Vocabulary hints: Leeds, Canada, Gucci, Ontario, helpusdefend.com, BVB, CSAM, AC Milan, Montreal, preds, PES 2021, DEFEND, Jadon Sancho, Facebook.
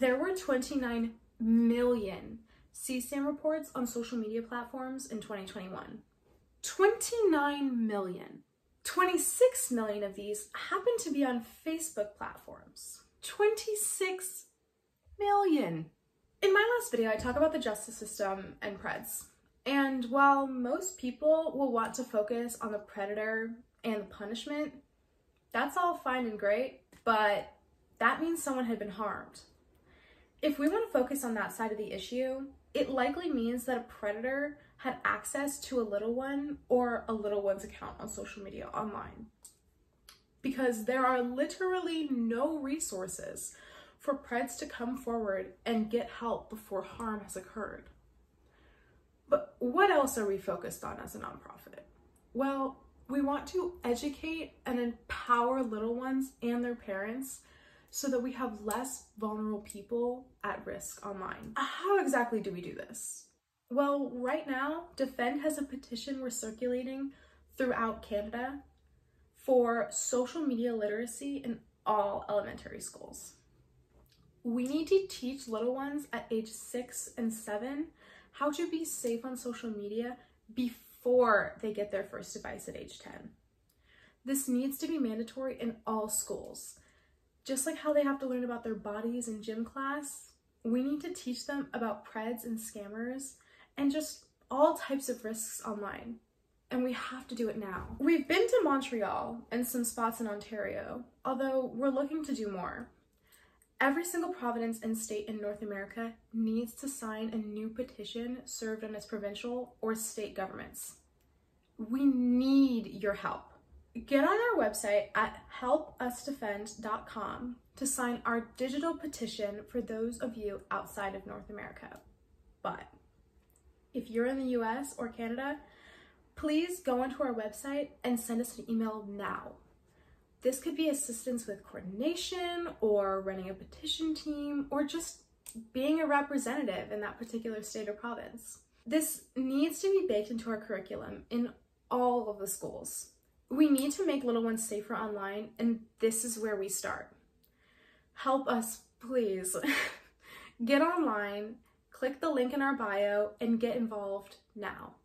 there were 29 million CSAM reports on social media platforms in 2021. 29 million. 26 million of these happen to be on Facebook platforms. 26 million. In my last video, I talk about the justice system and preds. And while most people will want to focus on the predator and the punishment, that's all fine and great, but that means someone had been harmed. If we want to focus on that side of the issue, it likely means that a predator had access to a little one or a little one's account on social media online. Because there are literally no resources for preds to come forward and get help before harm has occurred. But what else are we focused on as a nonprofit? Well, we want to educate and empower little ones and their parents so that we have less vulnerable people at risk online. How exactly do we do this? Well, right now, DEFEND has a petition we're circulating throughout Canada for social media literacy in all elementary schools. We need to teach little ones at age 6 and 7 how to be safe on social media before they get their first device at age 10. This needs to be mandatory in all schools. Just like how they have to learn about their bodies in gym class, we need to teach them about preds and scammers and just all types of risks online. And we have to do it now. We've been to Montreal and some spots in Ontario, although we're looking to do more. Every single province and state in North America needs to sign a new petition served on its provincial or state governments. We need your help. Get on our website at helpusdefend.com to sign our digital petition for those of you outside of North America. But if you're in the US or Canada, please go onto our website and send us an email now. This could be assistance with coordination or running a petition team or just being a representative in that particular state or province. This needs to be baked into our curriculum in all of the schools. We need to make little ones safer online, and this is where we start. Help us, please. Get online, click the link in our bio, and get involved now.